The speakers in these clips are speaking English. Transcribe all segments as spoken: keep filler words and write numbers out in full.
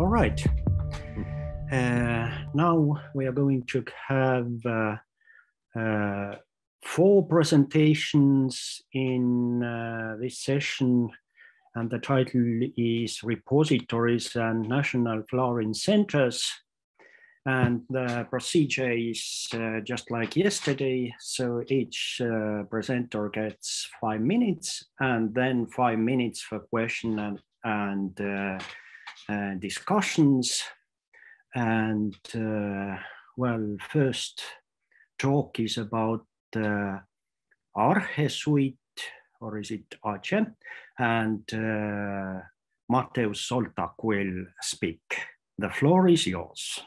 All right. Uh, now we are going to have uh, uh, four presentations in uh, this session, and the title is Repositories and National CLARIN Centers. And the procedure is uh, just like yesterday. So each uh, presenter gets five minutes and then five minutes for question and, and uh, uh, discussions. And uh, well, first talk is about uh, ARCHESUIT, or is it ARCHE? And uh, Mateusz Zoltak will speak. The floor is yours.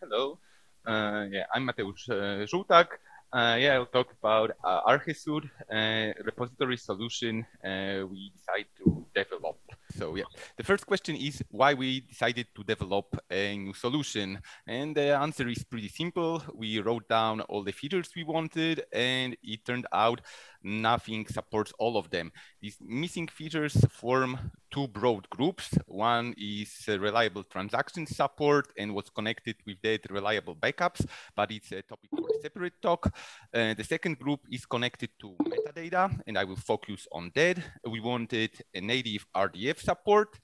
Hello. Uh, yeah, I'm Mateusz uh, Zoltak. Uh, yeah, I'll talk about uh, Archesuit, uh, repository solution uh, we decided to develop. So yeah, the first question is why we decided to develop a new solution. And the answer is pretty simple. We wrote down all the features we wanted, and it turned out nothing supports all of them. These missing features form two broad groups. One is reliable transaction support and what's connected with that, reliable backups, but it's a topic for a separate talk. Uh, the second group is connected to metadata, and I will focus on that. We wanted a native R D F support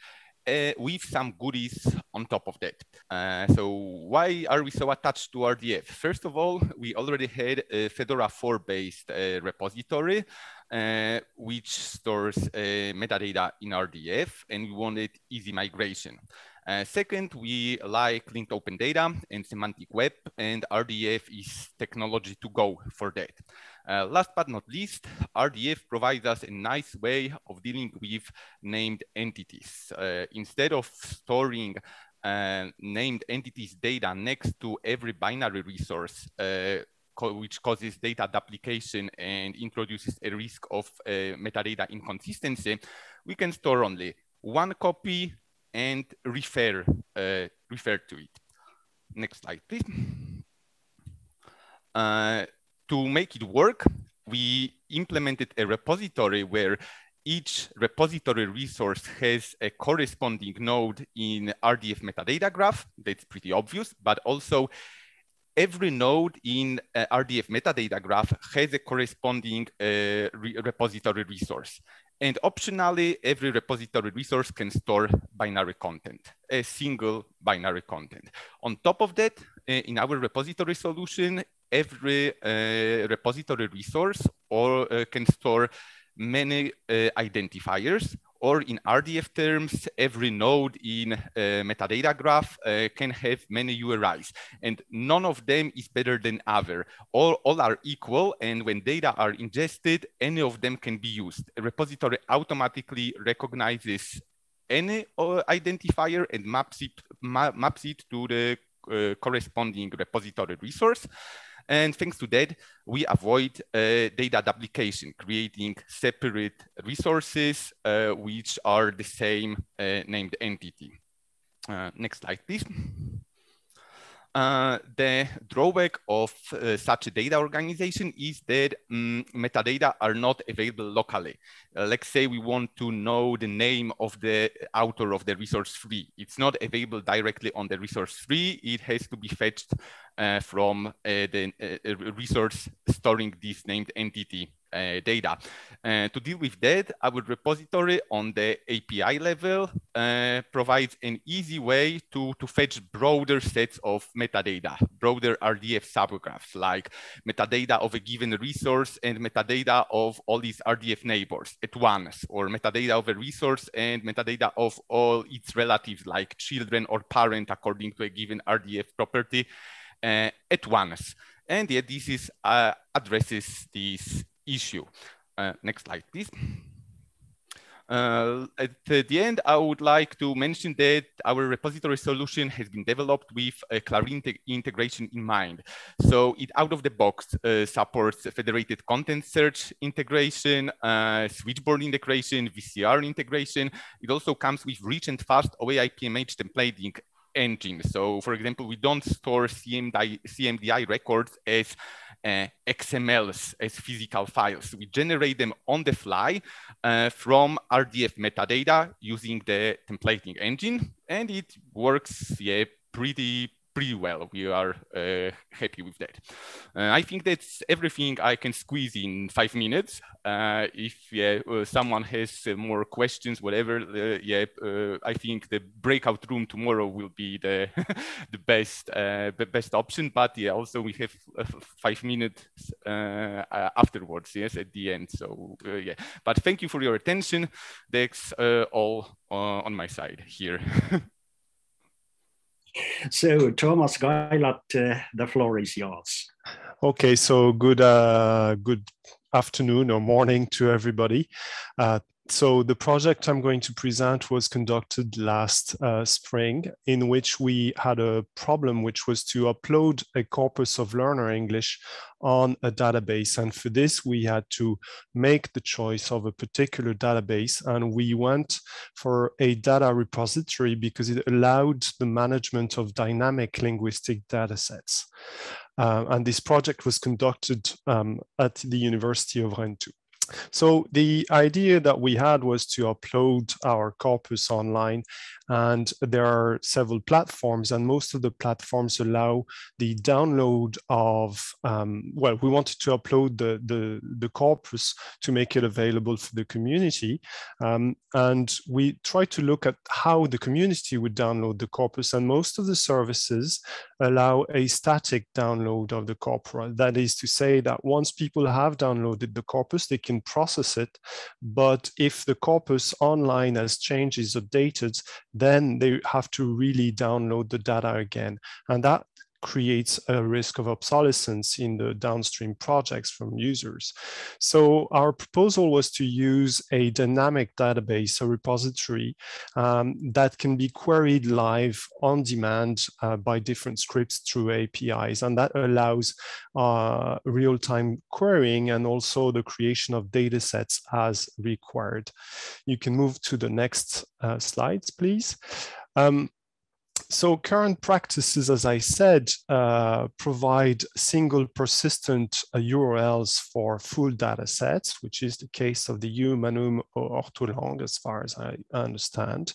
uh, with some goodies on top of that. Uh, so why are we so attached to R D F? First of all, we already had a Fedora four based uh, repository, uh, which stores uh, metadata in R D F, and we wanted easy migration. Uh, second, we like linked open data and semantic web, and R D F is technology to go for that. Uh, last but not least, R D F provides us a nice way of dealing with named entities. Uh, instead of storing uh, named entities data next to every binary resource, uh, which causes data duplication and introduces a risk of uh, metadata inconsistency, we can store only one copy and refer, uh, refer to it. Next slide, please. Uh, to make it work, we implemented a repository where each repository resource has a corresponding node in R D F metadata graph. That's pretty obvious, but also every node in uh, R D F metadata graph has a corresponding uh, re repository resource. And optionally, every repository resource can store binary content, a single binary content. On top of that, in our repository solution, every uh, repository resource or uh, can store many uh, identifiers, or in R D F terms, every node in uh, metadata graph uh, can have many U R Is, and none of them is better than other. All, all are equal, and when data are ingested, any of them can be used. A repository automatically recognizes any uh, identifier and maps it, ma maps it to the uh, corresponding repository resource. And thanks to that, we avoid uh, data duplication, creating separate resources uh, which are the same uh, named entity. Uh, next slide, please. Uh, the drawback of uh, such a data organization is that um, metadata are not available locally. Uh, let's say we want to know the name of the author of the resource tree. It's not available directly on the resource tree. It has to be fetched uh, from uh, the uh, resource storing this named entity uh, data. Uh, to deal with that, our repository on the A P I level uh, provides an easy way to, to fetch broader sets of metadata, broader R D F subgraphs, like metadata of a given resource and metadata of all its R D F neighbors at once, or metadata of a resource and metadata of all its relatives, like children or parent, according to a given R D F property uh, at once. And yet this is, uh, addresses this issue. Uh, next slide, please. Uh, at the end, I would like to mention that our repository solution has been developed with a CLARIN integration in mind. So it out of the box uh, supports federated content search integration, uh, switchboard integration, V C R integration. It also comes with rich and fast O A I P M H templating engine. So for example, we don't store C M D I, C M D I records as uh, X M Ls as physical files. We generate them on the fly uh, from R D F metadata using the templating engine, and it works yeah, pretty pretty well. We are uh, happy with that. Uh, I think that's everything I can squeeze in five minutes. Uh, if yeah, uh, someone has uh, more questions, whatever, uh, yeah, uh, I think the breakout room tomorrow will be the the best uh, the best option. But yeah, also we have uh, five minutes uh, uh, afterwards. Yes, at the end. So uh, yeah. But thank you for your attention. That's uh, all uh, on my side here. So, Thomas Gaillat, uh, the floor is yours. Okay, so good, uh, good afternoon or morning to everybody. Uh, so the project I'm going to present was conducted last uh, spring, in which we had a problem, which was to upload a corpus of learner English on a database. And for this, we had to make the choice of a particular database. And we went for a data repository because it allowed the management of dynamic linguistic datasets. Uh, and this project was conducted um, at the University of Rennes two. So the idea that we had was to upload our corpus online, and there are several platforms, and most of the platforms allow the download of, um, well, we wanted to upload the, the, the corpus to make it available for the community. Um, and we tried to look at how the community would download the corpus, and most of the services allow a static download of the corpus. That is to say that once people have downloaded the corpus, they can process it, but if the corpus online as change is updated, then they have to really download the data again. And that creates a risk of obsolescence in the downstream projects from users. So our proposal was to use a dynamic database, a repository um, that can be queried live on demand uh, by different scripts through A P Is. And that allows uh, real-time querying and also the creation of data sets as required. You can move to the next uh, slides, please. Um, So current practices, as I said, uh, provide single persistent uh, U R Ls for full data sets, which is the case of the Humanum or Ortholang, as far as I understand.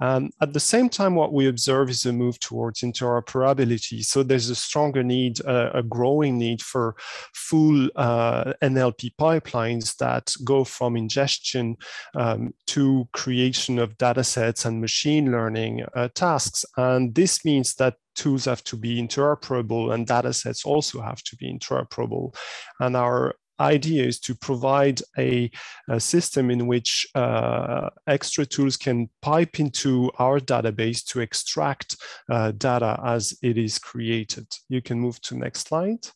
Um, at the same time, what we observe is a move towards interoperability. So there's a stronger need, uh, a growing need for full uh, N L P pipelines that go from ingestion um, to creation of data sets and machine learning uh, tasks. And this means that tools have to be interoperable, and data sets also have to be interoperable. And our idea is to provide a, a system in which uh, extra tools can pipe into our database to extract uh, data as it is created. You can move to next slide.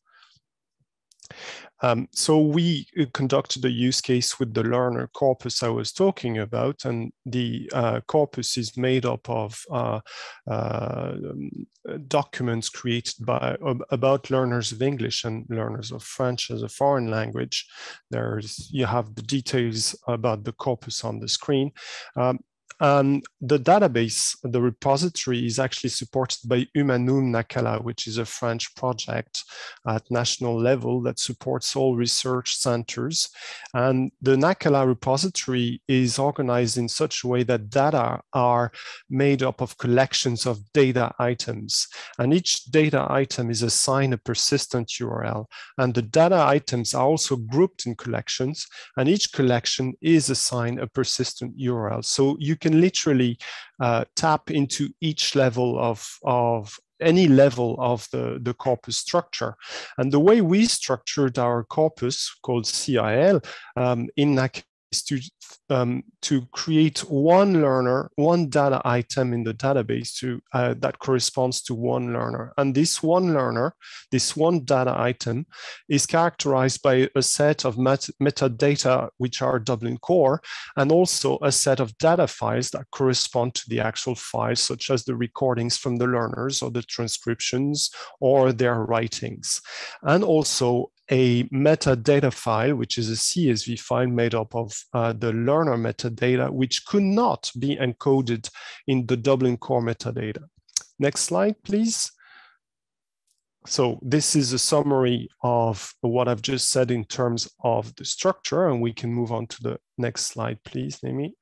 Um, so we conducted a use case with the learner corpus I was talking about, and the uh, corpus is made up of uh, uh, documents created by about learners of English and learners of French as a foreign language. There's you have the details about the corpus on the screen. Um, Um, the database, the repository, is actually supported by Humanum Nakala, which is a French project at national level that supports all research centers. And the Nakala repository is organized in such a way that data are made up of collections of data items. And each data item is assigned a persistent U R L. And the data items are also grouped in collections, and each collection is assigned a persistent U R L. So you can literally uh, tap into each level of, of any level of the, the corpus structure. And the way we structured our corpus, called C I L, um, in Nakala, is to, um, to create one learner, one data item in the database to, uh, that corresponds to one learner. And this one learner, this one data item, is characterized by a set of met metadata, which are Dublin Core, and also a set of data files that correspond to the actual files, such as the recordings from the learners or the transcriptions or their writings. And also a metadata file, which is a C S V file made up of uh, the learner metadata, which could not be encoded in the Dublin Core metadata. Next slide, please. So this is a summary of what I've just said in terms of the structure, and we can move on to the next slide, please, Naomi.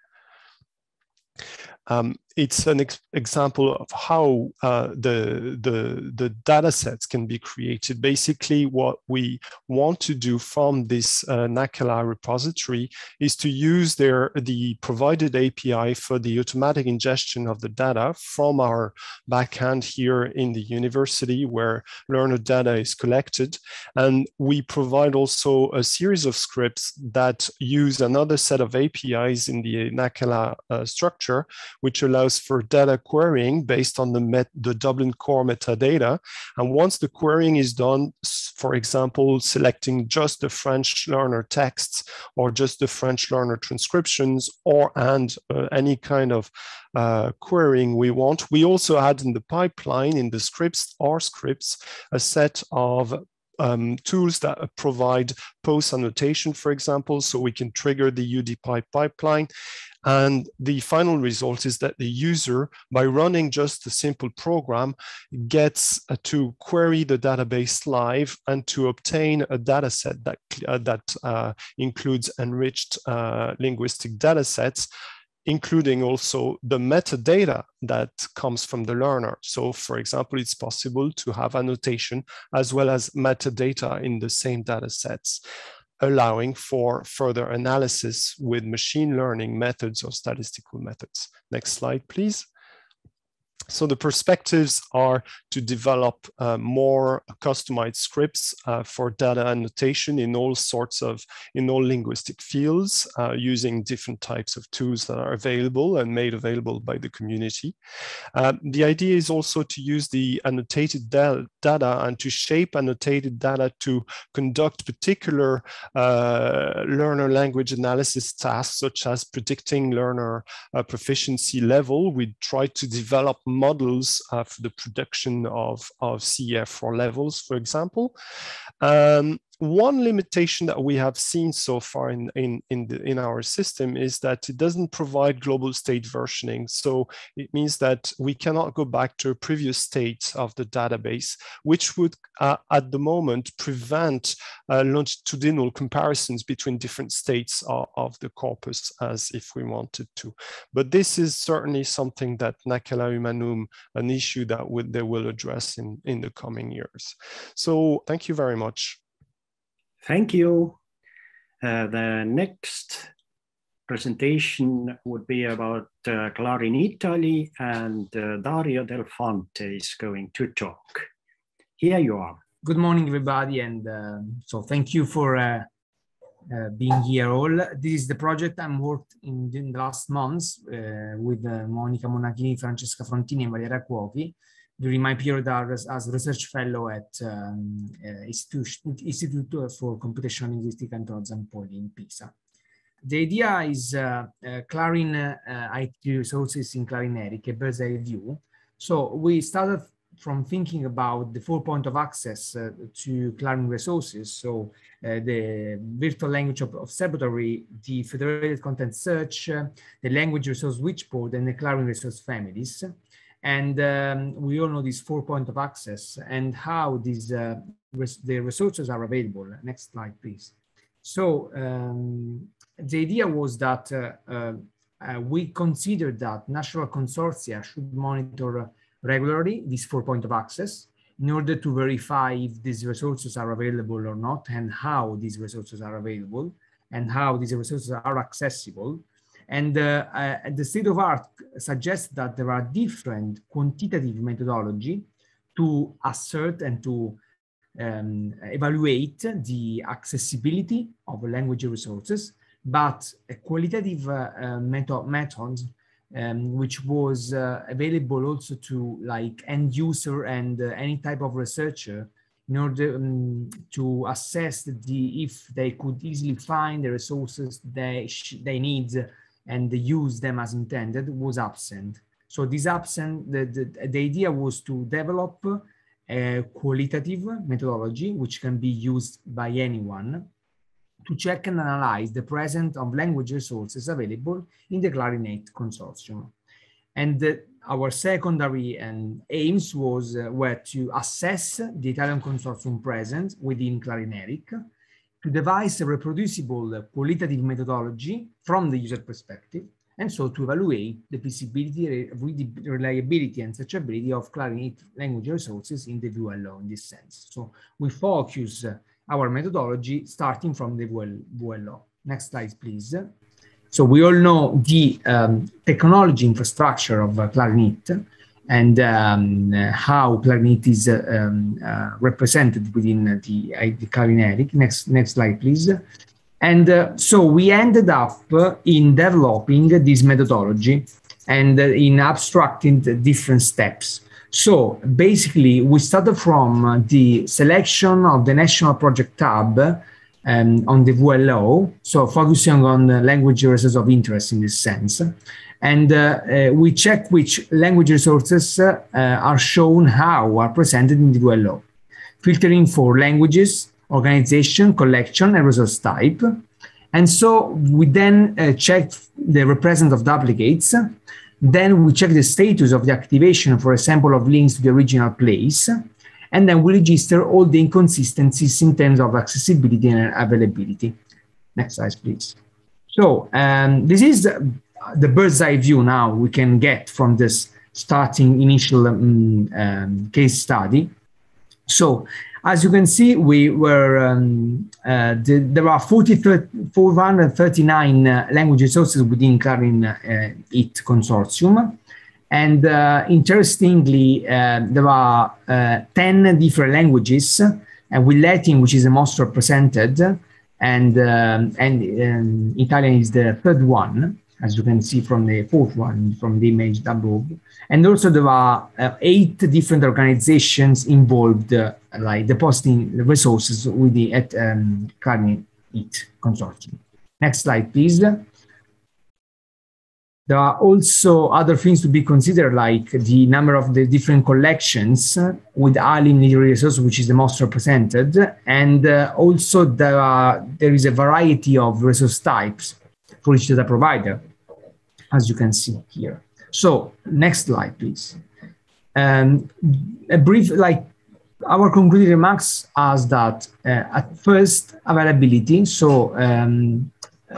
Um, it's an ex example of how uh, the, the, the data sets can be created. Basically, what we want to do from this uh, Nakala repository is to use their, the provided A P I for the automatic ingestion of the data from our backend here in the university where learner data is collected. And we provide also a series of scripts that use another set of A P Is in the Nakala uh, structure, which allows for data querying based on the, met, the Dublin Core metadata. And once the querying is done, for example, selecting just the French learner texts or just the French learner transcriptions or and uh, any kind of uh, querying we want. We also had in the pipeline, in the scripts, R scripts, a set of Um, tools that provide post annotation, for example, so we can trigger the U D pipe pipeline. And the final result is that the user, by running just a simple program, gets uh, to query the database live and to obtain a data set that, uh, that uh, includes enriched uh, linguistic data sets, including also the metadata that comes from the learner. So, for example, it's possible to have annotation as well as metadata in the same data sets, allowing for further analysis with machine learning methods or statistical methods. Next slide, please. So the perspectives are to develop uh, more customized scripts uh, for data annotation in all sorts of, in all linguistic fields, uh, using different types of tools that are available and made available by the community. Uh, the idea is also to use the annotated da data and to shape annotated data to conduct particular uh, learner language analysis tasks, such as predicting learner uh, proficiency level. We try to develop models uh, for the production of, of C E F R levels, for example. Um, one limitation that we have seen so far in, in, in, the, in our system is that it doesn't provide global state versioning. So it means that we cannot go back to a previous state of the database, which would uh, at the moment prevent uh, longitudinal comparisons between different states of, of the corpus as if we wanted to. But this is certainly something that Nakala Humanum, an issue that would, they will address in, in the coming years. So thank you very much. Thank you. Uh, the next presentation would be about uh, CLARIN Italy, and uh, Dario Del Fante is going to talk. Here you are. Good morning, everybody, and uh, so thank you for uh, uh, being here all. This is the project I'm worked in, in the last months uh, with uh, Monica Monachesi, Francesca Frontini, and Valeria Quochi, during my period as, as research fellow at um, uh, Institute, Institute for Computational Linguistics and Poli in Pisa. The idea is uh, uh, CLARIN uh, I T resources in CLARIN ERIC, a bird's eye view. So we started from thinking about the four points of access uh, to CLARIN resources. So uh, the virtual language observatory, the federated content search, uh, the language resource switchboard, and the CLARIN resource families. And um, we all know these four points of access and how these uh, res the resources are available. Next slide, please. So um, the idea was that uh, uh, uh, we considered that national consortia should monitor regularly these four points of access in order to verify if these resources are available or not, and how these resources are available, and how these resources are accessible. And uh, uh, the state of art suggests that there are different quantitative methodology to assert and to um, evaluate the accessibility of language resources, but a qualitative uh, uh, method, method um, which was uh, available also to like end user and uh, any type of researcher in order um, to assess the, if they could easily find the resources they, sh they need and use them as intended, was absent. So this absent, the, the, the idea was to develop a qualitative methodology which can be used by anyone to check and analyze the presence of language resources available in the CLARIN consortium. And the, our secondary and aims was uh, were to assess the Italian consortium present within CLARIN ERIC, to devise a reproducible qualitative methodology from the user perspective, and so to evaluate the feasibility, reliability, and searchability of CLARIN language resources in the V L O in this sense. So we focus our methodology starting from the V L O. Next slide, please. So we all know the um, technology infrastructure of uh, CLARIN and um, uh, how CLARIN is uh, um, uh, represented within uh, the, uh, the CLARIN ERIC. Next, next slide, please. And uh, so we ended up uh, in developing this methodology and uh, in abstracting the different steps. So basically, we started from uh, the selection of the National Project tab Um, on the V L O, so focusing on the language resources of interest in this sense. And uh, uh, we check which language resources uh, uh, are shown how are presented in the V L O, filtering for languages, organization, collection, and resource type. And so we then uh, checked the represent of duplicates. Then we check the status of the activation for a sample of links to the original place. And then we register all the inconsistencies in terms of accessibility and availability. Next slide, please. So um, this is the, the bird's eye view now we can get from this starting initial um, um, case study. So as you can see, we were um, uh, the, there are four hundred thirty-nine uh, language resources within CLARIN uh, ERIC consortium. And uh, interestingly, uh, there are uh, ten different languages, and with Latin, which is the most represented, and, um, and um, Italian is the third one, as you can see from the fourth one, from the image above. And also there are uh, eight different organizations involved, uh, like depositing resources with the at um, CLARIN ERIC consortium. Next slide, please. There are also other things to be considered, like the number of the different collections with Alim literary resource, which is the most represented. And uh, also there, are, there is a variety of resource types for each data provider, as you can see here. So next slide, please. Um, a brief, like our concluding remarks as that uh, at first availability, so um,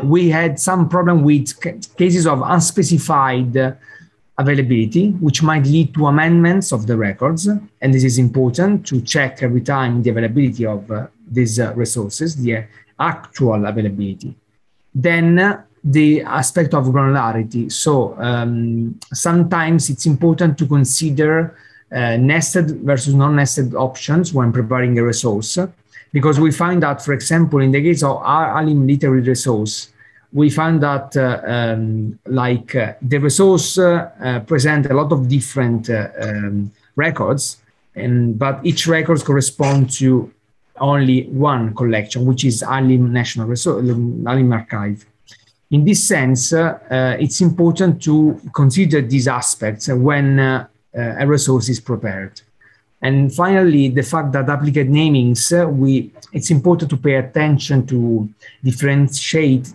we had some problem with cases of unspecified uh, availability, which might lead to amendments of the records. And this is important to check every time the availability of uh, these uh, resources, the uh, actual availability. Then uh, the aspect of granularity. So um, sometimes it's important to consider uh, nested versus non-nested options when preparing a resource. Because we find that, for example, in the case of our Alim literary resource, we find that uh, um, like uh, the resource uh, uh, presents a lot of different uh, um, records, and but each record corresponds to only one collection, which is Alim National Resource, Alim Archive. In this sense, uh, uh, it's important to consider these aspects when uh, uh, a resource is prepared. And finally, the fact that duplicate namings, uh, we, it's important to pay attention to differentiate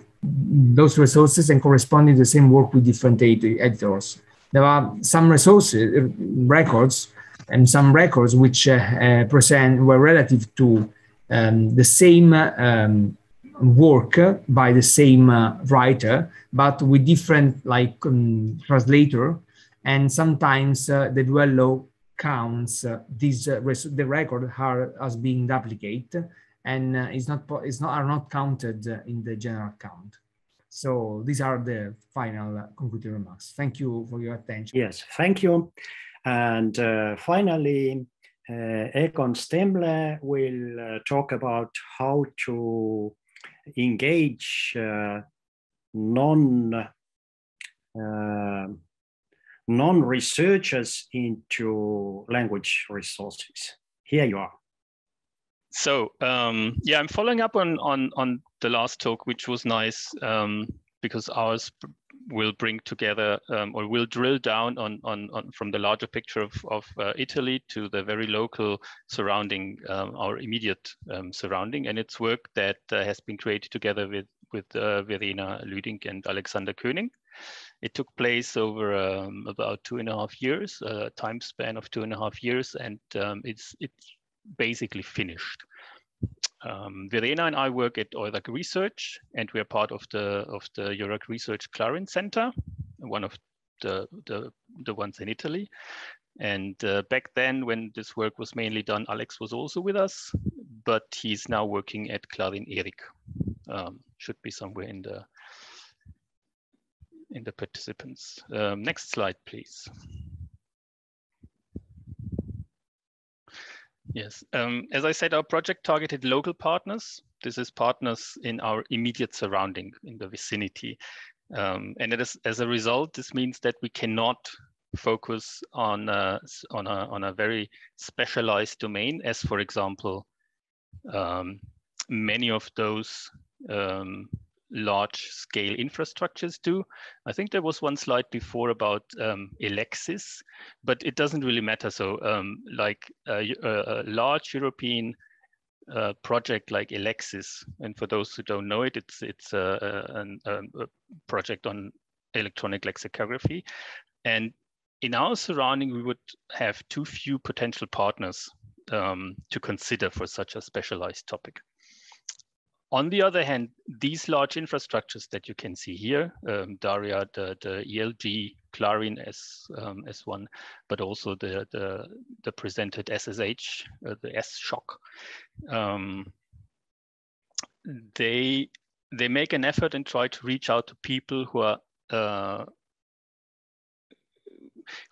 those resources and corresponding to the same work with different editors. There are some resources, records, and some records which uh, uh, present were relative to um, the same um, work by the same uh, writer, but with different like um, translator. And sometimes uh, the V L O counts uh, these uh, the record are, as being duplicate, and uh, is not is not are not counted uh, in the general count. So these are the final uh, concluding remarks. Thank you for your attention. Yes, thank you. And uh, finally, uh, Egon Stemler will uh, talk about how to engage uh, non. Uh, non-researchers into language resources. Here you are. So um, yeah, I'm following up on, on, on the last talk, which was nice um, because ours will bring together um, or will drill down on, on, on from the larger picture of, of uh, Italy to the very local surrounding, um, our immediate um, surrounding, and it's work that uh, has been created together with with uh, Verena Lüding and Alexander König. It took place over um, about two and a half years, a time span of two and a half years, and um, it's it's basically finished. Um, Verena and I work at Eurac Research, and we are part of the of the Eurac Research CLARIN Center, one of the the, the ones in Italy. And uh, back then, when this work was mainly done, Alex was also with us, but he's now working at CLARIN ERIC. Um, should be somewhere in the in the participants. Um, next slide, please. Yes, um, as I said, our project targeted local partners. This is partners in our immediate surrounding, in the vicinity. Um, and it is, as a result, this means that we cannot focus on a, on a, on a very specialized domain, as, for example, um, many of those um, large-scale infrastructures do. I think there was one slide before about um, Elexis, but it doesn't really matter. So um, like a, a large European uh, project like Elexis, and for those who don't know it, it's, it's a, a, a project on electronic lexicography. And in our surrounding, we would have too few potential partners um, to consider for such a specialized topic. On the other hand, these large infrastructures that you can see here, um, Daria, the, the E L G, CLARIN S, um, S one, but also the, the, the presented S S H, uh, the S-Shock, um, they, they make an effort and try to reach out to people who are uh,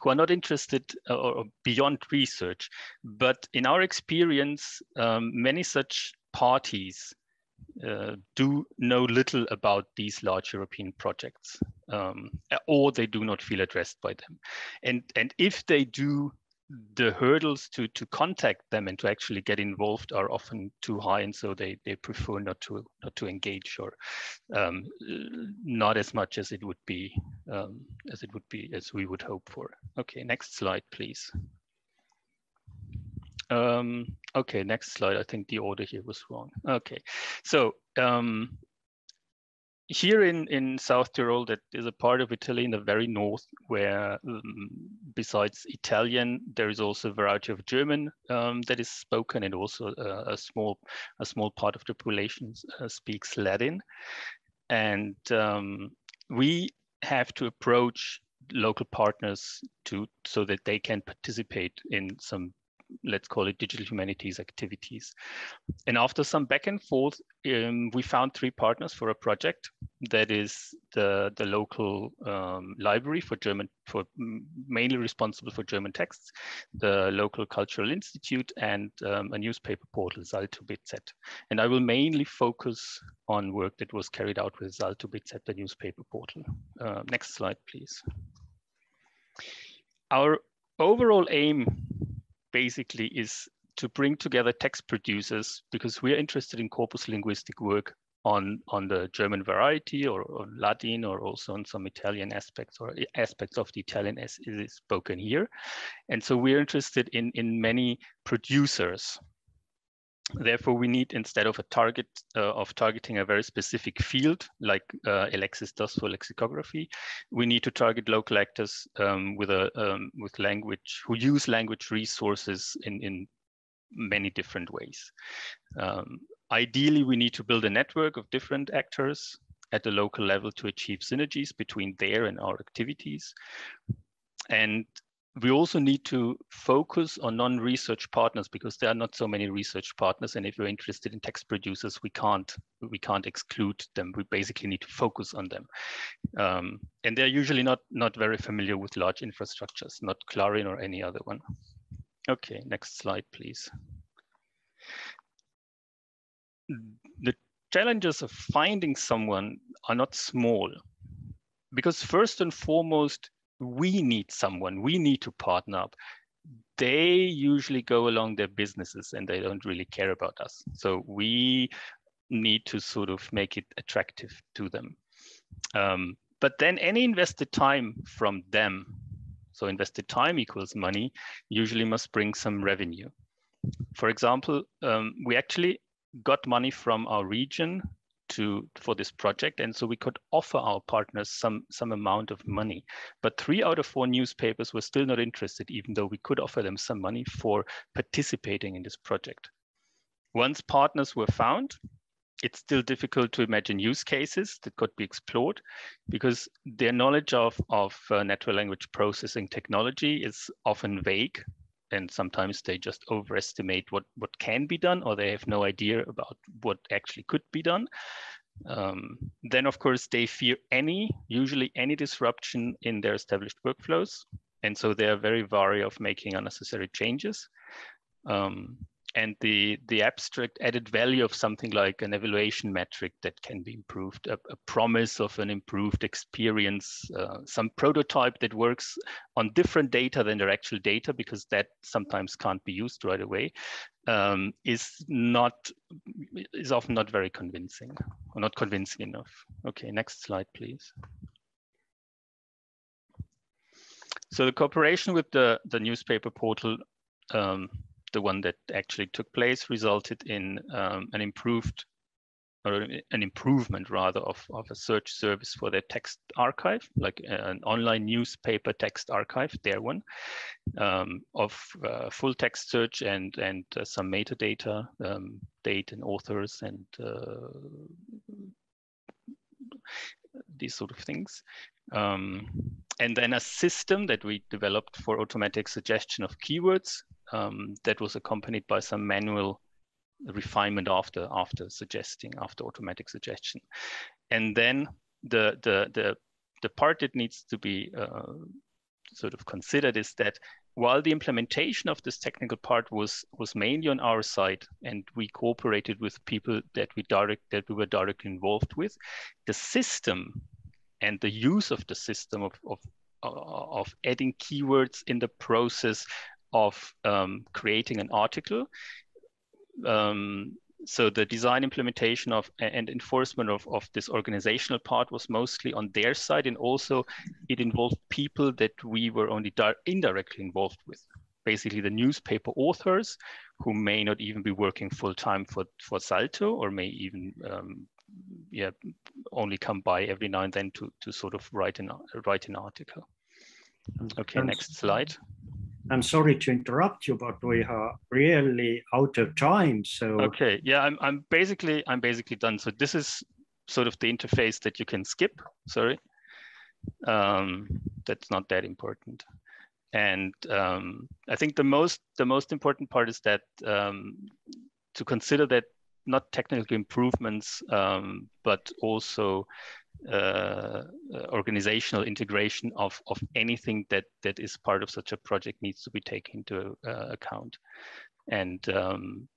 who are not interested or uh, beyond research. But in our experience, um, many such parties Uh, do know little about these large European projects, um, or they do not feel addressed by them. And, and if they do, the hurdles to, to contact them and to actually get involved are often too high, and so they, they prefer not to, not to engage, or um, not as much as it would be, um, as it would be, as we would hope for. Okay, next slide, please. Um, okay, next slide. I think the order here was wrong. Okay, so um, here in, in South Tyrol, that is a part of Italy in the very north, where um, besides Italian, there is also a variety of German um, that is spoken, and also uh, a small a small part of the population uh, speaks Latin. And um, we have to approach local partners to so that they can participate in some, let's call it, digital humanities activities. And after some back and forth, um, we found three partners for a project. That is the, the local um, library for German, for mainly responsible for German texts, the local cultural institute, and um, a newspaper portal, Zaltubitzet. And I will mainly focus on work that was carried out with Zaltubitzet, the newspaper portal. Uh, next slide, please. Our overall aim basically is to bring together text producers, because we are interested in corpus linguistic work on, on the German variety, or, or Latin, or also on some Italian aspects, or aspects of the Italian as is spoken here. And so we're interested in, in many producers. Therefore, we need, instead of a target uh, of targeting a very specific field like uh, Elexis does for lexicography, we need to target local actors um, with a um, with language, who use language resources in in many different ways. Um, ideally, we need to build a network of different actors at the local level to achieve synergies between their and our activities, and we also need to focus on non-research partners, because there are not so many research partners. And if you're interested in text producers, we can't we can't exclude them. We basically need to focus on them. Um, and they're usually not, not very familiar with large infrastructures, not CLARIN or any other one. Okay, next slide, please. The challenges of finding someone are not small, because first and foremost, we need someone, we need to partner up. They usually go along their businesses and they don't really care about us. So we need to sort of make it attractive to them. Um, but then any invested time from them, so invested time equals money, usually must bring some revenue. For example, um, we actually got money from our region to for this project, and so we could offer our partners some some amount of money, but three out of four newspapers were still not interested, even though we could offer them some money for participating in this project. Once partners were found, it's still difficult to imagine use cases that could be explored, because their knowledge of, of uh, natural language processing technology is often vague, and sometimes they just overestimate what, what can be done, or they have no idea about what actually could be done. Um, then, of course, they fear any, usually any disruption in their established workflows, and so they are very wary of making unnecessary changes. Um, and the, the abstract added value of something like an evaluation metric that can be improved, a, a promise of an improved experience, uh, some prototype that works on different data than their actual data, because that sometimes can't be used right away, um, is not, is often not very convincing, or not convincing enough. Okay, next slide, please. So the cooperation with the, the newspaper portal, um, the one that actually took place, resulted in um, an improved, or an improvement rather, of, of a search service for their text archive, like an online newspaper text archive, their one, um, of uh, full text search and and uh, some metadata, um, date and authors and uh, these sort of things. Um, and then a system that we developed for automatic suggestion of keywords, Um, that was accompanied by some manual refinement after after suggesting, after automatic suggestion. And then the the the, the part that needs to be uh, sort of considered is that while the implementation of this technical part was was mainly on our side, and we cooperated with people that we direct that we were directly involved with, the system and the use of the system of of of adding keywords in the process of um, creating an article. Um, so the design, implementation of and enforcement of, of this organizational part was mostly on their side, and also it involved people that we were only indirectly involved with. Basically the newspaper authors, who may not even be working full-time for, for Salto, or may even um, yeah, only come by every now and then to, to sort of write an, write an article. Okay, next slide. I'm sorry to interrupt you, but we are really out of time. So okay, yeah, I'm I'm basically I'm basically done. So this is sort of the interface that you can skip. Sorry, um, that's not that important. And um, I think the most the most important part is that um, to consider that not technical improvements, um, but also uh, organizational integration of, of anything that, that is part of such a project needs to be taken into uh, account. And um,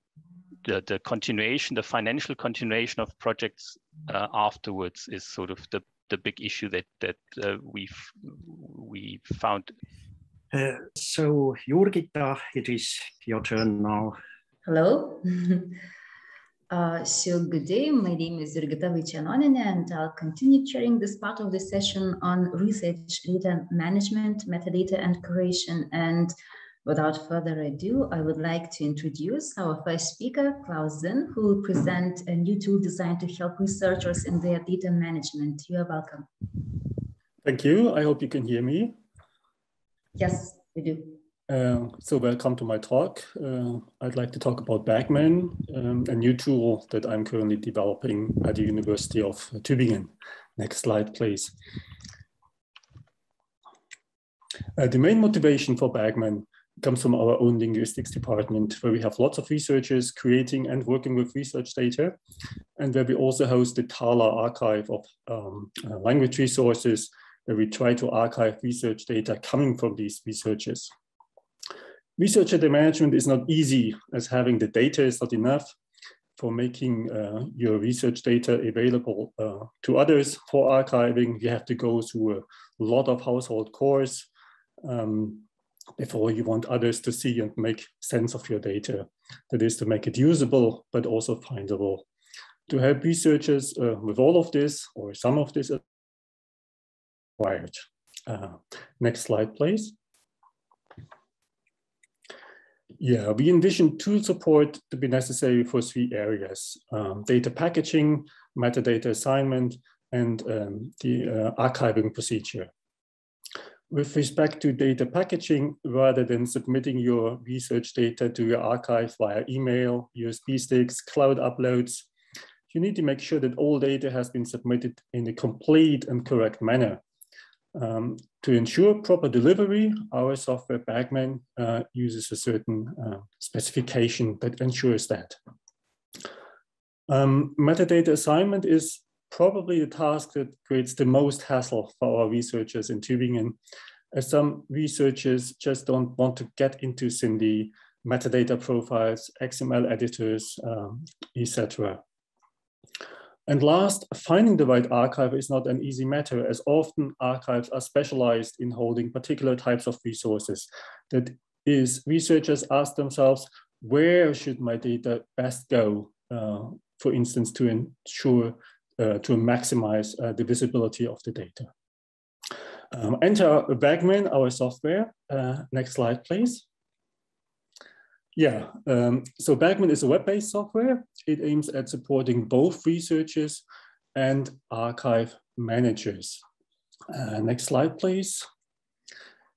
the, the continuation, the financial continuation of projects uh, afterwards is sort of the, the big issue that, that uh, we've, we found. Uh, so Jurgita, it is your turn now. Hello. Uh, so good day, my name is Jurgita Vaichanonenė, and I'll continue chairing this part of the session on research data management, metadata and curation. And without further ado, I would like to introduce our first speaker, Klaus Zinn, who will present a new tool designed to help researchers in their data management. You are welcome. Thank you. I hope you can hear me. Yes, we do. Uh, so welcome to my talk. Uh, I'd like to talk about BAGMAN, um, a new tool that I'm currently developing at the University of Tübingen. Next slide, please. Uh, the main motivation for BAGMAN comes from our own linguistics department, where we have lots of researchers creating and working with research data, and where we also host the TALA archive of um, uh, language resources, where we try to archive research data coming from these researchers. Research data management is not easy, as having the data is not enough for making uh, your research data available uh, to others. For archiving, you have to go through a lot of household cores um, before you want others to see and make sense of your data. That is to make it usable, but also findable. To help researchers uh, with all of this, or some of this required. Uh, next slide, please. Yeah, we envision tool support to be necessary for three areas: um, data packaging, metadata assignment, and um, the uh, archiving procedure. With respect to data packaging, rather than submitting your research data to your archive via email, U S B sticks, cloud uploads, you need to make sure that all data has been submitted in a complete and correct manner. Um, to ensure proper delivery, our software BAGMAN uh, uses a certain uh, specification that ensures that. Um, metadata assignment is probably the task that creates the most hassle for our researchers in Tübingen, as some researchers just don't want to get into CIMDI, metadata profiles, X M L editors, um, et cetera. And last, finding the right archive is not an easy matter, as often archives are specialized in holding particular types of resources. That is, researchers ask themselves, where should my data best go? Uh, for instance, to ensure, uh, to maximize uh, the visibility of the data. Um, enter BAGMAN, our software. Uh, next slide, please. Yeah, um, so BAGMAN is a web-based software. It aims at supporting both researchers and archive managers. Uh, next slide, please.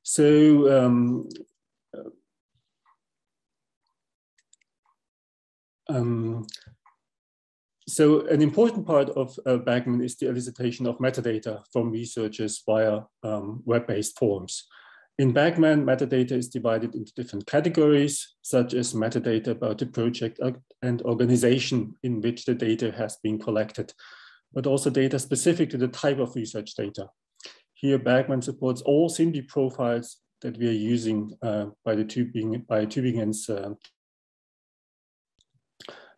So, um, um, so an important part of uh, BAGMAN is the elicitation of metadata from researchers via um, web-based forms. In BAGMAN, metadata is divided into different categories, such as metadata about the project and organization in which the data has been collected, but also data specific to the type of research data. Here, BAGMAN supports all CIMDI profiles that we are using uh, by the Tübingen, by Tübingen's. Uh,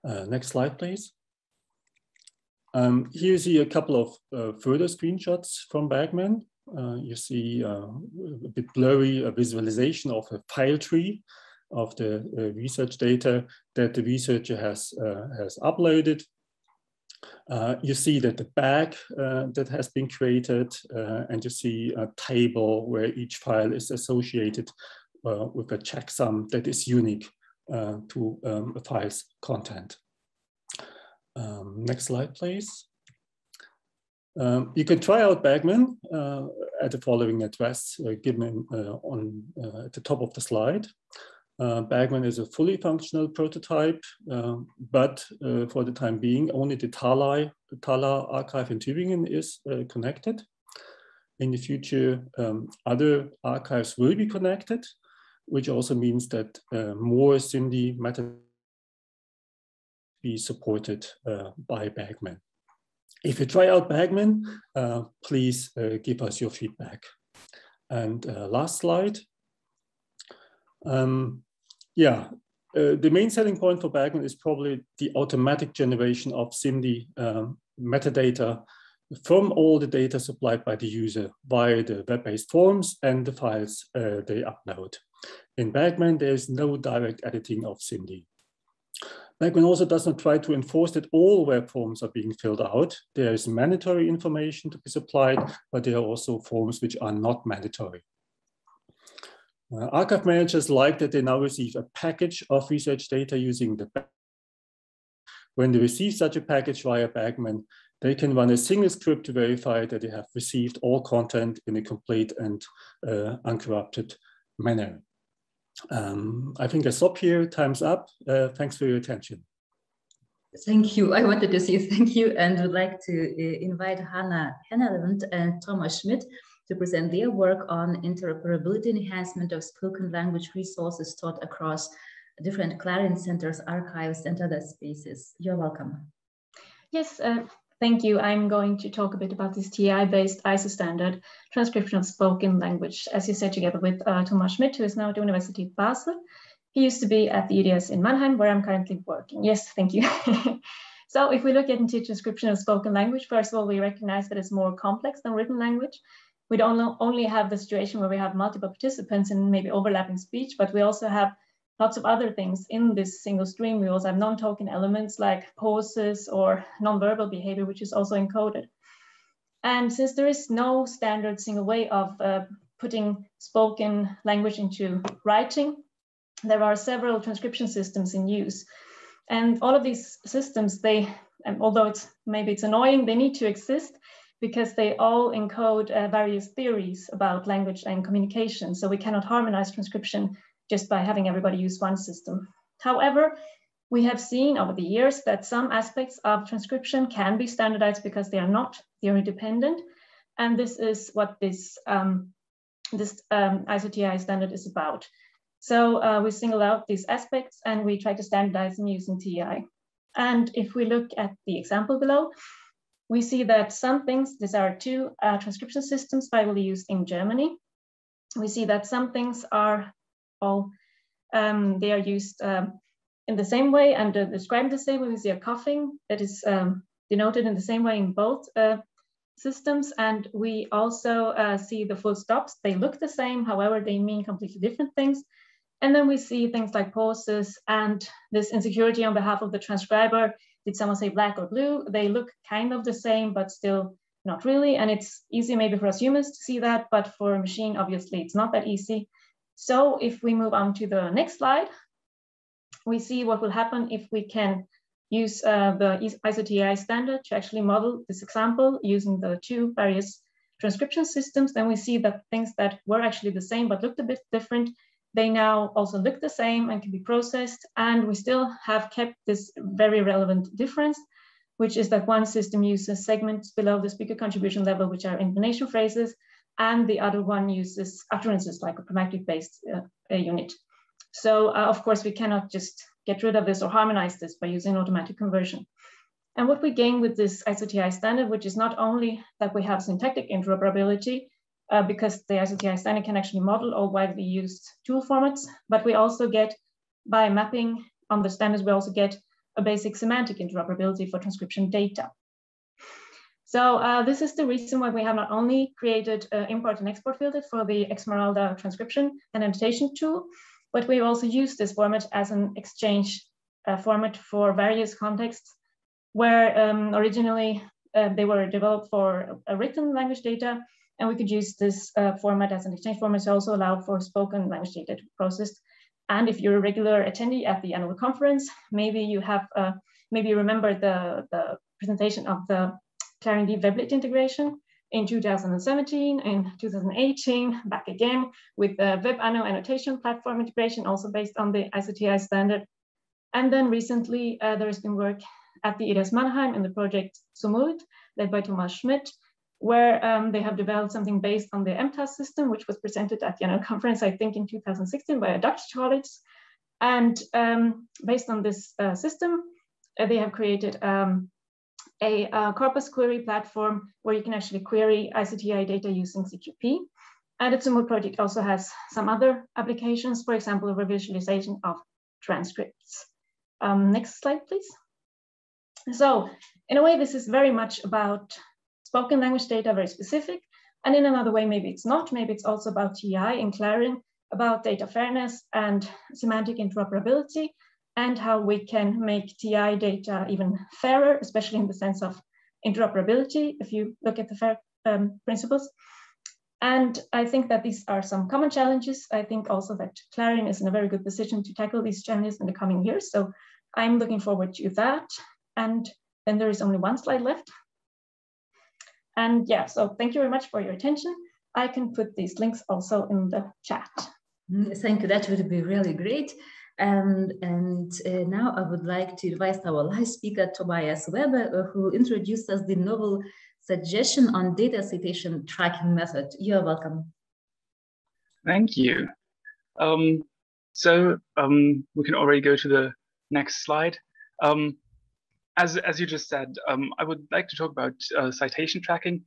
uh, next slide, please. Um, here you see a couple of uh, further screenshots from BAGMAN. Uh, you see uh, a bit blurry a visualization of a file tree of the uh, research data that the researcher has, uh, has uploaded. Uh, you see that the bag uh, that has been created, uh, and you see a table where each file is associated uh, with a checksum that is unique uh, to um, a file's content. Um, next slide, please. Um, you can try out BAGMAN uh, at the following address uh, given uh, on uh, at the top of the slide. Uh, BAGMAN is a fully functional prototype, uh, but uh, for the time being, only the TALA, the TALA archive in Tübingen is uh, connected. In the future, um, other archives will be connected, which also means that uh, more CIMDI metadata be supported uh, by BAGMAN. If you try out BAGMAN, uh, please uh, give us your feedback. And uh, last slide. Um, yeah, uh, the main selling point for BAGMAN is probably the automatic generation of CIMDI um, metadata from all the data supplied by the user via the web-based forms and the files uh, they upload. In BAGMAN, there is no direct editing of CIMDI. BAGMAN also does not try to enforce that all web forms are being filled out. There is mandatory information to be supplied, but there are also forms which are not mandatory. Uh, archive managers like that they now receive a package of research data using the BAGMAN. When they receive such a package via BAGMAN, they can run a single script to verify that they have received all content in a complete and uh, uncorrupted manner. Um, I think I stop here. Time's up. Uh, thanks for your attention. Thank you. I wanted to say thank you and would like to uh, invite Hannah Henneland and Thomas Schmidt to present their work on interoperability enhancement of spoken language resources taught across different CLARIN centers, archives, and other spaces. You're welcome. Yes, uh, thank you. I'm going to talk a bit about this T E I-based I S O standard transcription of spoken language, as you said, together with uh, Thomas Schmidt, who is now at the University of Basel. He used to be at the E D S in Mannheim, where I'm currently working. Yes, thank you. So if we look at into transcription of spoken language, first of all, we recognize that it's more complex than written language. We don't only have the situation where we have multiple participants and maybe overlapping speech, but we also have lots of other things in this single stream. We also have non-token elements like pauses or nonverbal behavior, which is also encoded. And since there is no standard single way of uh, putting spoken language into writing, there are several transcription systems in use. And all of these systems, they, um, although it's maybe it's annoying, they need to exist because they all encode uh, various theories about language and communication. So we cannot harmonize transcription just by having everybody use one system. However, we have seen over the years that some aspects of transcription can be standardized because they are not theory dependent. And this is what this, um, this um, I C T I standard is about. So uh, we single out these aspects and we try to standardize them using T E I. And if we look at the example below, we see that some things, these are two uh, transcription systems widely used in Germany. We see that some things are all, um, they are used um, in the same way and uh, described the same way. We see a coughing that is um, denoted in the same way in both uh, systems. And we also uh, see the full stops. They look the same, however, they mean completely different things. And then we see things like pauses and this insecurity on behalf of the transcriber. Did someone say black or blue? They look kind of the same, but still not really. And it's easy maybe for us humans to see that, but for a machine, obviously it's not that easy. So if we move on to the next slide, we see what will happen if we can use uh, the I C T I standard to actually model this example using the two various transcription systems. Then we see that things that were actually the same, but looked a bit different, they now also look the same and can be processed. And we still have kept this very relevant difference, which is that one system uses segments below the speaker contribution level, which are intonation phrases, and the other one uses utterances like a pragmatic-based uh, unit. So uh, of course, we cannot just get rid of this or harmonize this by using automatic conversion. And what we gain with this I C T I standard, which is not only that we have syntactic interoperability, Uh, because the I C T I standard can actually model all widely used tool formats, but we also get, by mapping on the standards, we also get a basic semantic interoperability for transcription data. So uh, this is the reason why we have not only created uh, import and export filter for the Esmeralda transcription and annotation tool, but we've also used this format as an exchange uh, format for various contexts where um, originally uh, they were developed for a written language data, and we could use this uh, format as an exchange format to also allow for spoken language data to be processed. And if you're a regular attendee at the annual conference, maybe you have, uh, maybe you remember the, the presentation of the CLARIN weblet integration in two thousand seventeen, in two thousand eighteen, back again with the WebAnno annotation platform integration, also based on the I C T I standard. And then recently, uh, there has been work at the I D A S Mannheim in the project Sumut, led by Thomas Schmidt, where um, they have developed something based on the M T A S system, which was presented at the annual conference, I think in two thousand sixteen by a Dutch college. And um, based on this uh, system, uh, they have created um, a, a corpus query platform where you can actually query I C T I data using C Q P. And the Sumut project also has some other applications, for example, a visualization of transcripts. Um, next slide, please. So in a way, this is very much about spoken language data, very specific. And in another way, maybe it's not, maybe it's also about T E I and CLARIN, about data fairness and semantic interoperability, and how we can make T E I data even fairer, especially in the sense of interoperability, if you look at the FAIR um, principles. And I think that these are some common challenges. I think also that CLARIN is in a very good position to tackle these challenges in the coming years. So I'm looking forward to that. And then there is only one slide left. And yeah, so thank you very much for your attention. I can put these links also in the chat. Thank you, that would be really great. And, and uh, now I would like to invite our live speaker, Tobias Weber, who introduced us the novel suggestion on data citation tracking method. You're welcome. Thank you. Um, so um, we can already go to the next slide. Um, As, as you just said, um, I would like to talk about uh, citation tracking.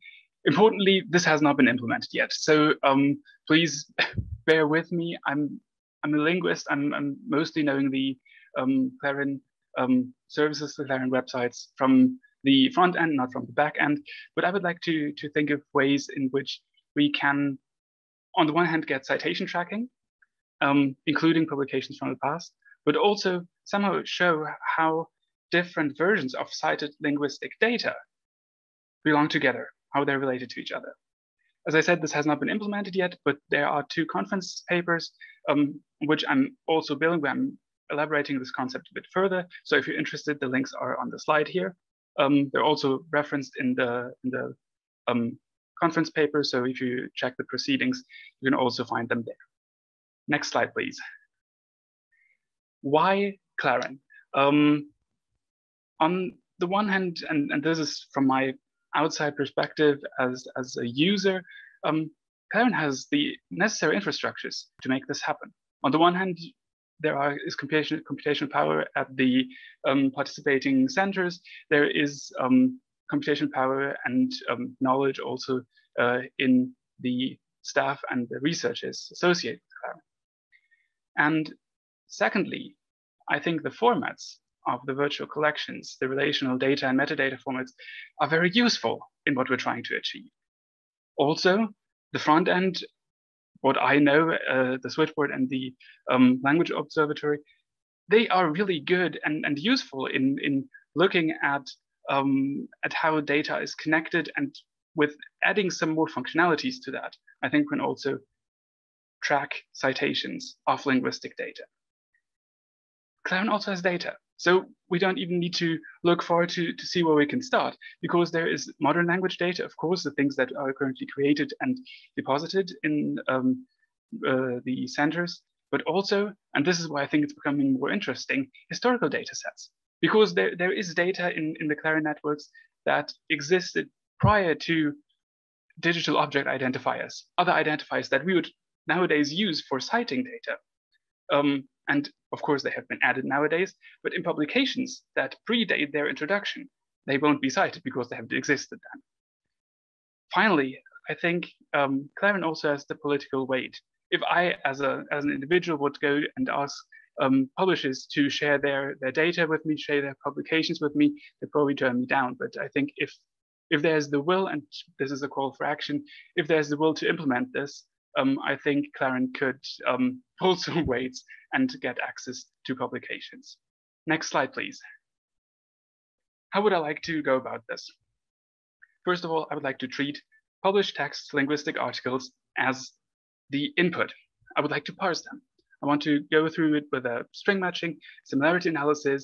Importantly, this has not been implemented yet. So um, please bear with me. I'm, I'm a linguist. I'm, I'm mostly knowing the um, CLARIN um, services, the CLARIN websites from the front end, not from the back end. But I would like to, to think of ways in which we can, on the one hand, get citation tracking, um, including publications from the past, but also somehow show how different versions of cited linguistic data belong together, how they're related to each other. As I said, this has not been implemented yet, but there are two conference papers, um, which I'm also building, where I'm elaborating this concept a bit further. So if you're interested, the links are on the slide here. Um, they're also referenced in the, in the um, conference paper. So if you check the proceedings, you can also find them there. Next slide, please. Why CLARIN? Um, on the one hand, and, and this is from my outside perspective as, as a user, um, CLARIN has the necessary infrastructures to make this happen. On the one hand, there are, is computation, computational power at the um, participating centers. There is um, computation power and um, knowledge also uh, in the staff and the researchers associated with CLARIN. And secondly, I think the formats of the virtual collections, the relational data and metadata formats, are very useful in what we're trying to achieve. Also, the front end, what I know, uh, the switchboard and the um, language observatory, they are really good and, and useful in, in looking at, um, at how data is connected, and with adding some more functionalities to that, I think we can also track citations of linguistic data. CLARIN also has data. So we don't even need to look forward to, to see where we can start, because there is modern language data, of course, the things that are currently created and deposited in um, uh, the centers, but also, and this is why I think it's becoming more interesting, historical data sets, because there, there is data in, in the CLARIN networks that existed prior to digital object identifiers, other identifiers that we would nowadays use for citing data. Um, And of course, they have been added nowadays, but in publications that predate their introduction, they won't be cited because they haven't existed then. Finally, I think um, CLARIN also has the political weight. If I, as, a, as an individual, would go and ask um, publishers to share their, their data with me, share their publications with me, they'd probably turn me down. But I think if, if there's the will, and this is a call for action, if there's the will to implement this, Um, I think CLARIN could um, pull some weights and get access to publications. Next slide, please. How would I like to go about this? First of all, I would like to treat published texts, linguistic articles as the input. I would like to parse them. I want to go through it with a string matching, similarity analysis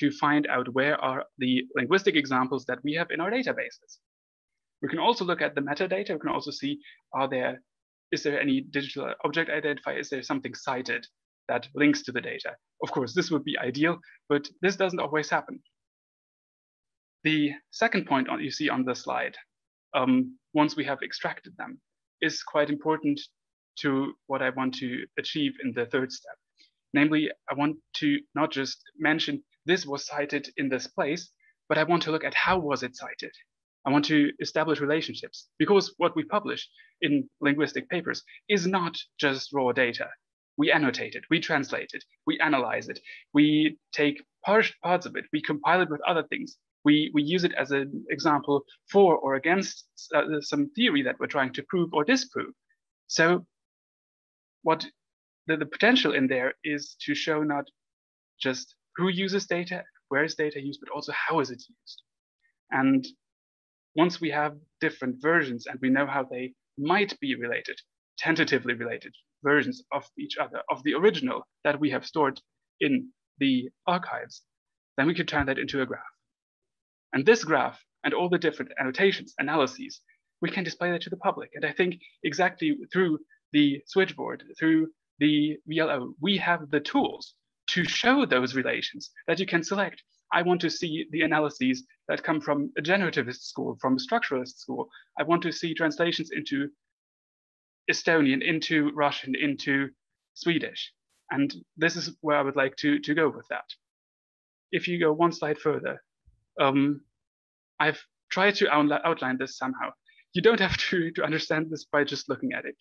to find out where are the linguistic examples that we have in our databases. We can also look at the metadata. We can also see, are there Is there any digital object identifier? Is there something cited that links to the data? Of course, this would be ideal, but this doesn't always happen. The second point on, you see on the slide, um, once we have extracted them, is quite important to what I want to achieve in the third step. Namely, I want to not just mention this was cited in this place, but I want to look at how was it cited. I want to establish relationships, because what we publish in linguistic papers is not just raw data. We annotate it, we translate it, we analyze it, we take parts of it, we compile it with other things. We, we use it as an example for or against uh, some theory that we're trying to prove or disprove. So what the, the potential in there is to show not just who uses data, where is data used, but also how is it used. And once we have different versions and we know how they might be related, tentatively related versions of each other, of the original that we have stored in the archives, then we could turn that into a graph. And this graph and all the different annotations, analyses, we can display that to the public. And I think exactly through the switchboard, through the V L O, we have the tools to show those relations that you can select. I want to see the analyses that come from a generativist school, from a structuralist school. I want to see translations into Estonian, into Russian, into Swedish. And this is where I would like to, to go with that. If you go one slide further, um, I've tried to out outline this somehow. You don't have to, to understand this by just looking at it.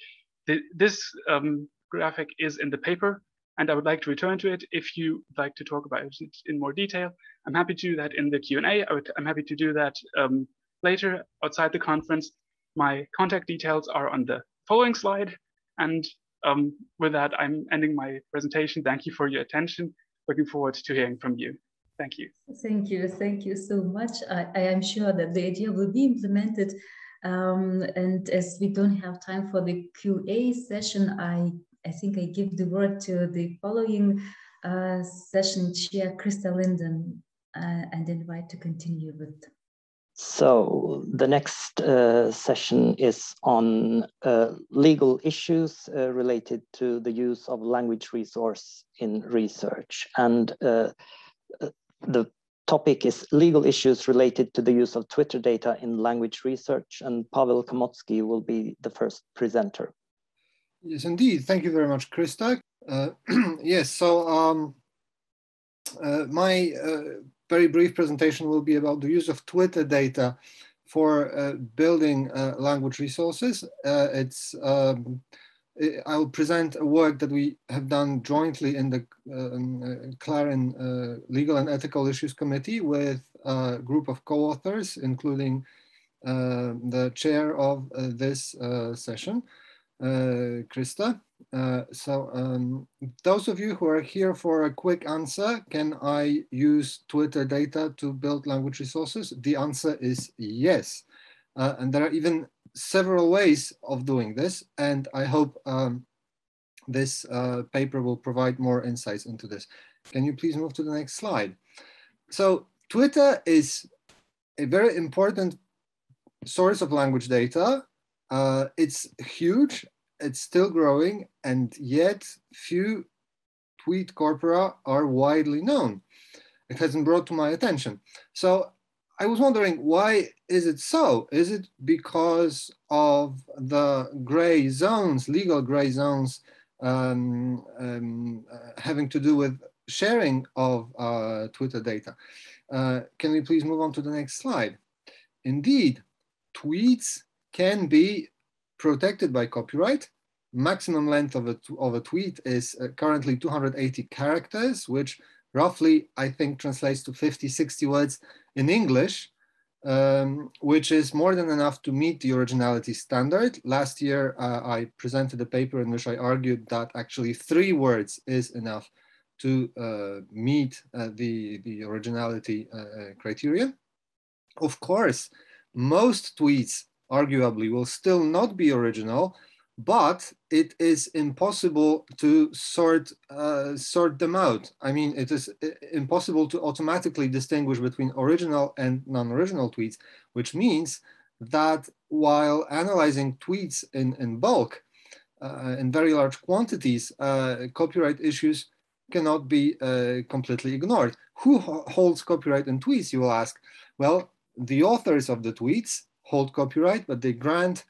The, this um, graphic is in the paper, and I would like to return to it if you would like to talk about it in more detail. I'm happy to do that in the Q and A. I'm happy to do that um, later outside the conference. My contact details are on the following slide. And um, with that, I'm ending my presentation. Thank you for your attention. Looking forward to hearing from you. Thank you. Thank you. Thank you so much. I, I am sure that the idea will be implemented Um, and as we don't have time for the Q and A session, I, I think I give the word to the following uh, session chair, Krista Linden, uh, and invite to continue with. So the next uh, session is on uh, legal issues uh, related to the use of language resource in research. And uh, the topic is legal issues related to the use of Twitter data in language research. And Paweł Komotsky will be the first presenter. Yes, indeed. Thank you very much, Krista. Uh, yes, so um, uh, my uh, very brief presentation will be about the use of Twitter data for uh, building uh, language resources. Uh, it's um, I will present a work that we have done jointly in the uh, CLARIN uh, Legal and Ethical Issues Committee with a group of co-authors, including uh, the chair of uh, this uh, session, uh, Krista. Uh, so um, those of you who are here for a quick answer, can I use Twitter data to build language resources? The answer is yes. Uh, and there are even several ways of doing this, and I hope um, this uh, paper will provide more insights into this. Can you please move to the next slide? So Twitter is a very important source of language data. Uh, it's huge, it's still growing, and yet few tweet corpora are widely known. It has been brought to my attention. So I was wondering, why is it so? Is it because of the gray zones, legal gray zones, um, um, uh, having to do with sharing of uh, Twitter data? Uh, can we please move on to the next slide? Indeed, tweets can be protected by copyright. Maximum length of a, of a tweet is uh, currently two hundred eighty characters, which roughly, I think, translates to fifty, sixty words in English, um, which is more than enough to meet the originality standard. Last year, uh, I presented a paper in which I argued that actually three words is enough to uh, meet uh, the, the originality uh, criterion. Of course, most tweets arguably will still not be original, but it is impossible to sort uh, sort them out. I mean, it is impossible to automatically distinguish between original and non-original tweets, which means that while analyzing tweets in, in bulk, uh, in very large quantities, uh, copyright issues cannot be uh, completely ignored. Who holds copyright in tweets, you will ask? Well, the authors of the tweets hold copyright, but they grant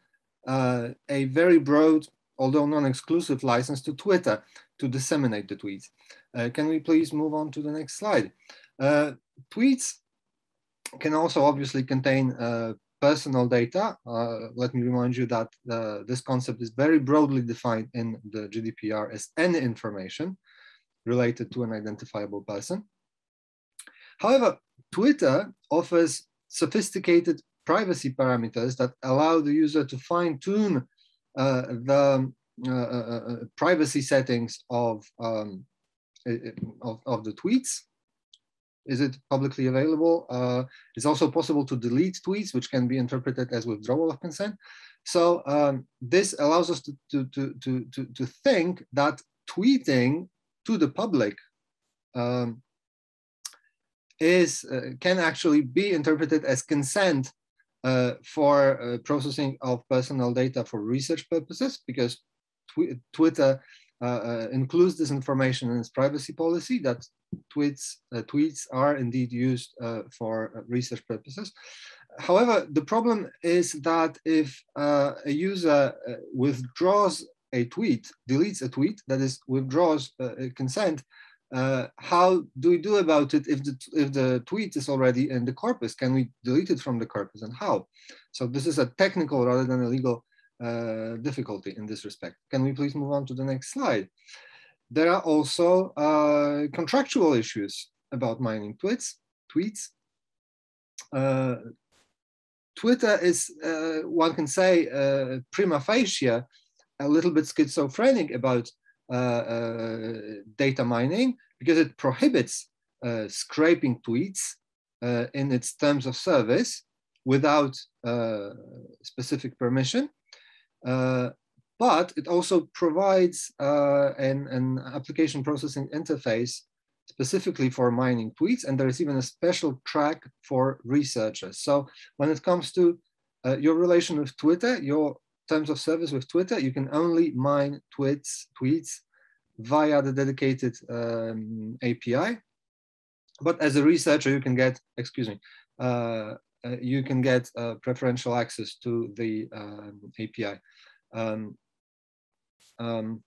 Uh, a very broad, although non-exclusive license to Twitter to disseminate the tweets. Uh, can we please move on to the next slide? Uh, tweets can also obviously contain uh, personal data. Uh, let me remind you that uh, this concept is very broadly defined in the G D P R as any information related to an identifiable person. However, Twitter offers sophisticated privacy parameters that allow the user to fine-tune uh, the uh, uh, privacy settings of, um, of, of the tweets. Is it publicly available? Uh, it's also possible to delete tweets, which can be interpreted as withdrawal of consent. So um, this allows us to, to, to, to, to think that tweeting to the public um, is, uh, can actually be interpreted as consent Uh, for uh, processing of personal data for research purposes, because tw Twitter uh, uh, includes this information in its privacy policy that tweets, uh, tweets are indeed used uh, for research purposes. However, the problem is that if uh, a user uh, withdraws a tweet, deletes a tweet, that is, withdraws uh, consent, Uh, how do we do about it if the, if the tweet is already in the corpus? Can we delete it from the corpus, and how? So this is a technical rather than a legal uh, difficulty in this respect. Can we please move on to the next slide? There are also uh, contractual issues about mining tweets. tweets. Uh, Twitter is, uh, one can say, uh, prima facie, a little bit schizophrenic about Uh, uh, data mining, because it prohibits uh, scraping tweets uh, in its terms of service, without uh, specific permission. Uh, but it also provides uh, an, an application processing interface specifically for mining tweets, and there is even a special track for researchers. So when it comes to uh, your relation with Twitter, your terms of service with Twitter, you can only mine tweets, tweets via the dedicated um, A P I. But as a researcher, you can get, excuse me, uh, uh, you can get uh, preferential access to the um, A P I. Um, um,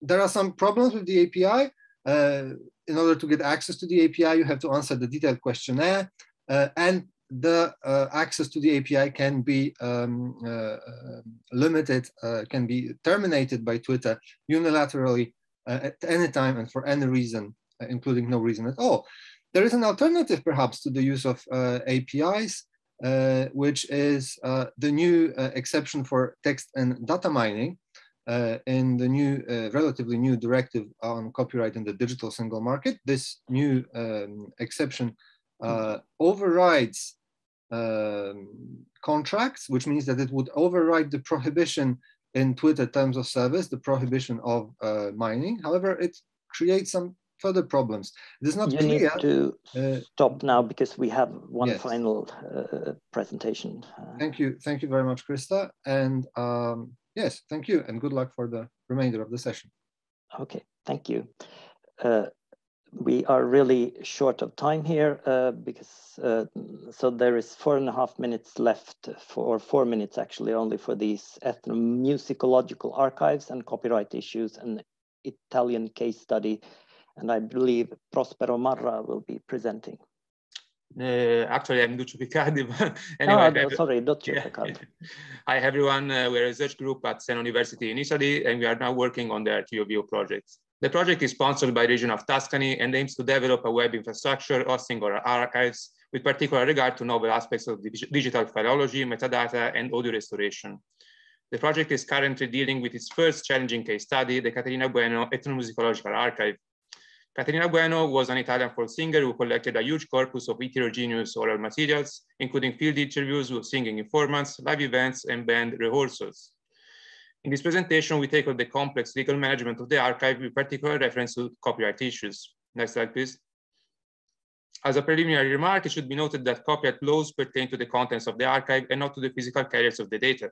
there are some problems with the A P I. Uh, in order to get access to the A P I, you have to answer the detailed questionnaire, uh, and the uh, access to the A P I can be um, uh, limited, uh, can be terminated by Twitter unilaterally uh, at any time and for any reason, uh, including no reason at all. There is an alternative perhaps to the use of uh, A P Is, uh, which is uh, the new uh, exception for text and data mining uh, in the new, uh, relatively new directive on copyright in the digital single market. This new um, exception uh, overrides Um, contracts, which means that it would override the prohibition in Twitter terms of service, the prohibition of uh, mining. However, it creates some further problems. It is not you clear. Need to uh, stop now because we have one yes. final uh, presentation. Thank you. Thank you very much, Krista. And um, yes, thank you. And good luck for the remainder of the session. Okay, thank you. Uh, We are really short of time here uh, because uh, so there is four and a half minutes left for, or four minutes actually only for these ethnomusicological archives and copyright issues and Italian case study. And I believe Prospero Marra will be presenting. Uh, actually, I'm Duccio Piccardi. But anyway, no, no, sorry, Duccio yeah. Piccardi. Hi, everyone. Uh, we're a research group at Siena University in Italy, and we are now working on the Archivio projects. The project is sponsored by the region of Tuscany and aims to develop a web infrastructure hosting our archives with particular regard to novel aspects of digital philology, metadata, and audio restoration. The project is currently dealing with its first challenging case study, the Caterina Bueno Ethnomusicological Archive. Caterina Bueno was an Italian folk singer who collected a huge corpus of heterogeneous oral materials, including field interviews with singing informants, live events, and band rehearsals. In this presentation, we tackle the complex legal management of the archive with particular reference to copyright issues. Next slide, please. As a preliminary remark, it should be noted that copyright laws pertain to the contents of the archive and not to the physical carriers of the data.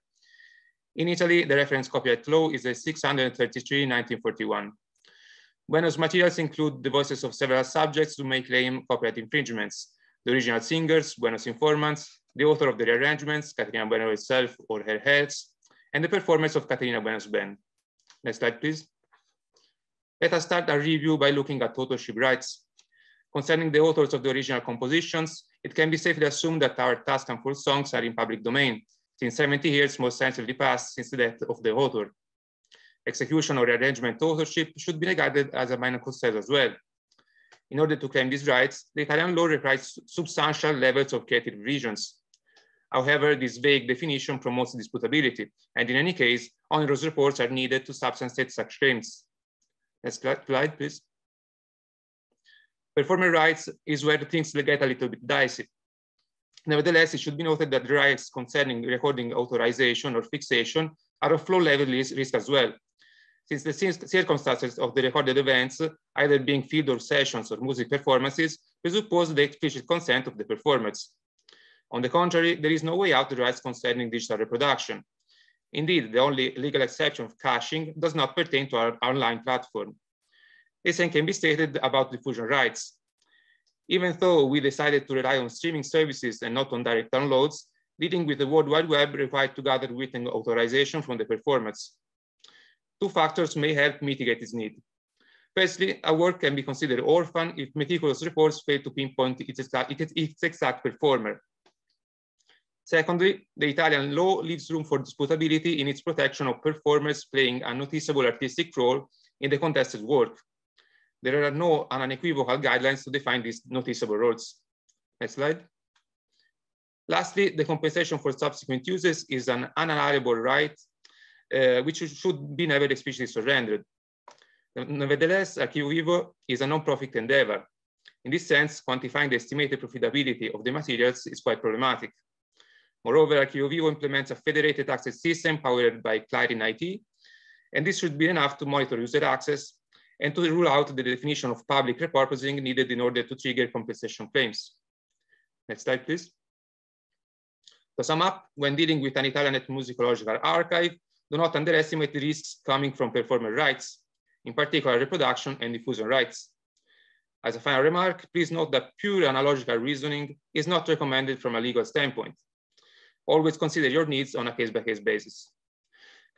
In Italy, the reference copyright law is the six hundred thirty-three nineteen forty-one. Bueno's materials include the voices of several subjects who may claim copyright infringements, the original singers, Bueno's informants, the author of the rearrangements, Caterina Bueno herself or her herds, and the performance of Caterina Bueno's band. Next slide, please. Let us start our review by looking at authorship rights. Concerning the authors of the original compositions, it can be safely assumed that our task and full songs are in public domain, since seventy years most sensibly passed since the death of the author. Execution or rearrangement authorship should be regarded as a minor concern as well. In order to claim these rights, the Italian law requires substantial levels of creative revisions. However, this vague definition promotes disputability, and in any case, onerous reports are needed to substantiate such claims. Next slide, please. Performer rights is where things get a little bit dicey. Nevertheless, it should be noted that the rights concerning recording authorization or fixation are of low-level risk as well, since the circumstances of the recorded events, either being field or sessions or music performances, presuppose the explicit consent of the performers. On the contrary, there is no way out the rights concerning digital reproduction. Indeed, the only legal exception of caching does not pertain to our online platform. The same can be stated about diffusion rights. Even though we decided to rely on streaming services and not on direct downloads, dealing with the World Wide Web required to gather written authorization from the performers. Two factors may help mitigate this need. Firstly, a work can be considered orphan if meticulous reports fail to pinpoint its exact performer. Secondly, the Italian law leaves room for disputability in its protection of performers playing a noticeable artistic role in the contested work. There are no unequivocal guidelines to define these noticeable roles. Next slide. Lastly, the compensation for subsequent uses is an unalienable right, uh, which should be never explicitly surrendered. Nevertheless, Archivio Vivo is a non-profit endeavor. In this sense, quantifying the estimated profitability of the materials is quite problematic. Moreover, Archeo Vivo implements a federated access system powered by CLARIN I T, and this should be enough to monitor user access and to rule out the definition of public repurposing needed in order to trigger compensation claims. Next slide, please. To sum up, when dealing with an Italian ethnomusicological archive, do not underestimate the risks coming from performer rights, in particular reproduction and diffusion rights. As a final remark, please note that pure analogical reasoning is not recommended from a legal standpoint. Always consider your needs on a case-by-case basis.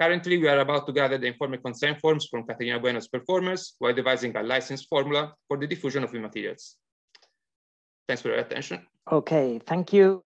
Currently, we are about to gather the informed consent forms from Caterina Bueno's performers while devising a license formula for the diffusion of the materials. Thanks for your attention. Okay, thank you.